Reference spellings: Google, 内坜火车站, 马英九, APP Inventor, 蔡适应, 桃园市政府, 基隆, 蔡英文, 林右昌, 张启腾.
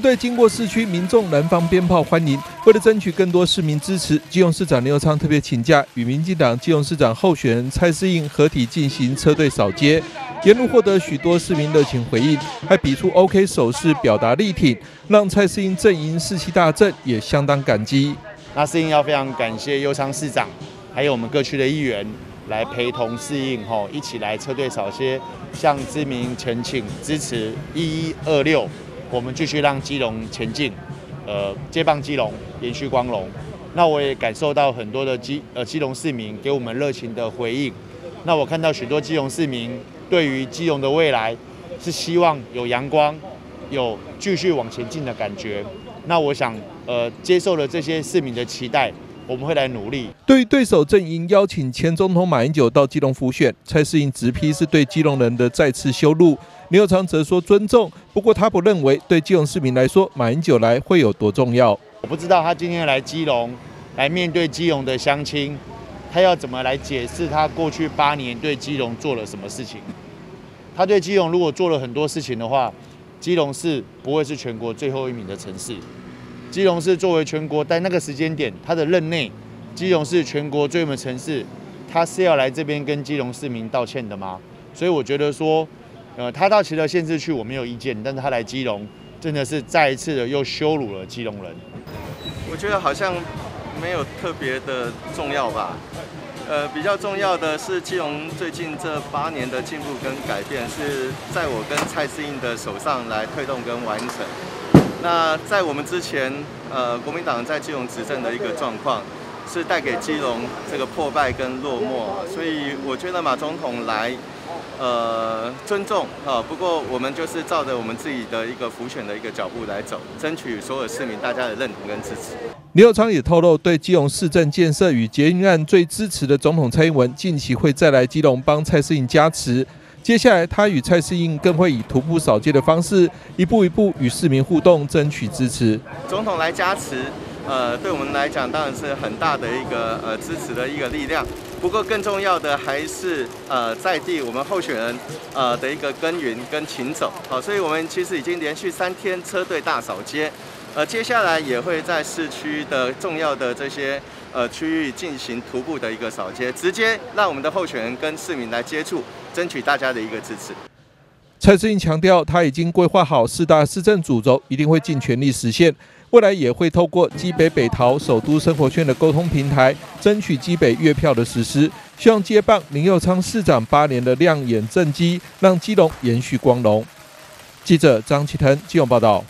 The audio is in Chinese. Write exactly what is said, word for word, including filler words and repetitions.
车队经过市区，民众燃放鞭炮欢迎。为了争取更多市民支持，基隆市长林右昌特别请假，与民进党基隆市长候选人蔡适应合体进行车队扫街。沿路获得许多市民热情回应，还比出 O K 手势表达力挺，让蔡适应阵营士气大振，也相当感激。那适应要非常感谢右昌市长，还有我们各区的议员。 来陪同适应吼，一起来车队扫街，向知名前请支持一一二六，我们继续让基隆前进，呃，接棒基隆，延续光荣。那我也感受到很多的基呃基隆市民给我们热情的回应。那我看到许多基隆市民对于基隆的未来是希望有阳光，有继续往前进的感觉。那我想，呃，接受了这些市民的期待。 我们会来努力。对于对手阵营邀请前总统马英九到基隆辅选，蔡适应直批是对基隆人的再次羞辱。林右昌则说尊重，不过他不认为对基隆市民来说，马英九来会有多重要。我不知道他今天来基隆，来面对基隆的乡亲，他要怎么来解释他过去八年对基隆做了什么事情？他对基隆如果做了很多事情的话，基隆市不会是全国最后一名的城市。 基隆市作为全国在那个时间点，他的任内，基隆市全国最有名城市，他是要来这边跟基隆市民道歉的吗？所以我觉得说，呃，他到其他县市去我没有意见，但是他来基隆，真的是再一次的又羞辱了基隆人。我觉得好像没有特别的重要吧，呃，比较重要的是基隆最近这八年的进步跟改变，是在我跟蔡适应的手上来推动跟完成。 那在我们之前，呃，国民党在基隆执政的一个状况，是带给基隆这个破败跟落寞，所以我觉得马总统来，呃，尊重啊。不过我们就是照着我们自己的一个辅选的一个脚步来走，争取所有市民大家的认同跟支持。林右昌也透露，对基隆市政建设与捷运案最支持的总统蔡英文，近期会再来基隆帮蔡适应加持。 接下来，他与蔡适应更会以徒步扫街的方式，一步一步与市民互动，争取支持。总统来加持，呃，对我们来讲当然是很大的一个呃支持的一个力量。不过更重要的还是呃在地我们候选人呃的一个耕耘跟勤走。好、呃，所以我们其实已经连续三天车队大扫街，呃，接下来也会在市区的重要的这些呃区域进行徒步的一个扫街，直接让我们的候选人跟市民来接触。 争取大家的一个支持。蔡适应强调，他已经规划好四大市政主轴，一定会尽全力实现。未来也会透过基北北桃首都生活圈的沟通平台，争取基北月票的实施，希望接棒林右昌市长八年的亮眼政绩，让基隆延续光荣。记者张启腾基隆报道。